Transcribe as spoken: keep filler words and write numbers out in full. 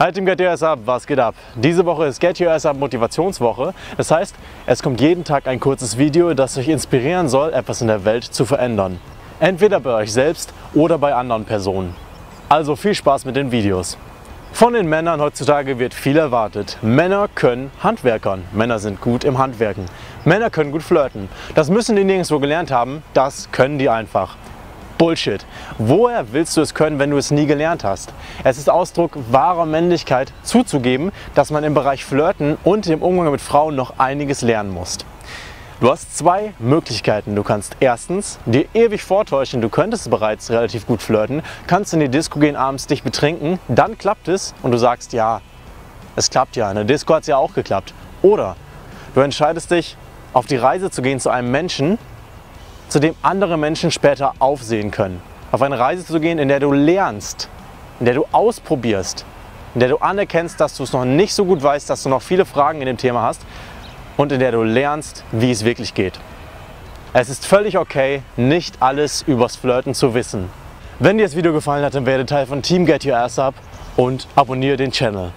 Hi Team Get Your Ass Up, was geht ab? Diese Woche ist Get Your Ass Up Motivationswoche. Das heißt, es kommt jeden Tag ein kurzes Video, das euch inspirieren soll, etwas in der Welt zu verändern. Entweder bei euch selbst oder bei anderen Personen. Also viel Spaß mit den Videos. Von den Männern heutzutage wird viel erwartet. Männer können Handwerkern. Männer sind gut im Handwerken. Männer können gut flirten. Das müssen die nirgendwo gelernt haben, das können die einfach. Bullshit. Woher willst du es können, wenn du es nie gelernt hast? Es ist Ausdruck wahrer Männlichkeit, zuzugeben, dass man im Bereich Flirten und im Umgang mit Frauen noch einiges lernen muss. Du hast zwei Möglichkeiten. Du kannst erstens dir ewig vortäuschen, du könntest bereits relativ gut flirten, kannst in die Disco gehen, abends dich betrinken, dann klappt es und du sagst, ja, es klappt ja, in der Disco hat es ja auch geklappt. Oder du entscheidest dich, auf die Reise zu gehen zu einem Menschen, zu dem andere Menschen später aufsehen können. Auf eine Reise zu gehen, in der du lernst, in der du ausprobierst, in der du anerkennst, dass du es noch nicht so gut weißt, dass du noch viele Fragen in dem Thema hast und in der du lernst, wie es wirklich geht. Es ist völlig okay, nicht alles übers Flirten zu wissen. Wenn dir das Video gefallen hat, dann werde Teil von Team Get Your Ass Up und abonniere den Channel.